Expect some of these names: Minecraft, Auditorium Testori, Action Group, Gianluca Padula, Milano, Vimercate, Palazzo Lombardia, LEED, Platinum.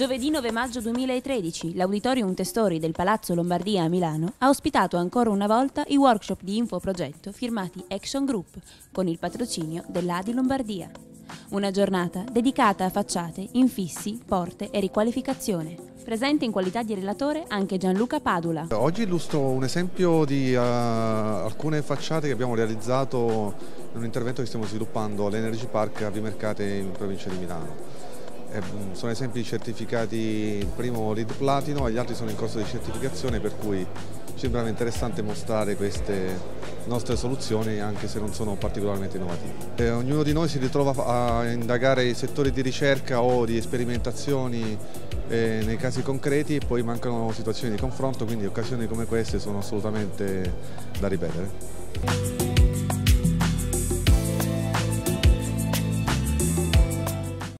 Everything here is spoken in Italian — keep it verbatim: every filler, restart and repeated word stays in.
Giovedì nove maggio duemilatredici, l'Auditorium Testori del Palazzo Lombardia a Milano ha ospitato ancora una volta i workshop di infoprogetto firmati Action Group con il patrocinio dell'A D I Lombardia. Una giornata dedicata a facciate, infissi, porte e riqualificazione. Presente in qualità di relatore anche Gianluca Padula. Oggi illustro un esempio di uh, alcune facciate che abbiamo realizzato in un intervento che stiamo sviluppando all'Energy Park a Vimercate in provincia di Milano. Sono esempi certificati, il primo LEED Platinum e gli altri sono in corso di certificazione, per cui ci sembrava interessante mostrare queste nostre soluzioni anche se non sono particolarmente innovative. E ognuno di noi si ritrova a indagare i settori di ricerca o di sperimentazioni eh, nei casi concreti e poi mancano situazioni di confronto, quindi occasioni come queste sono assolutamente da ripetere.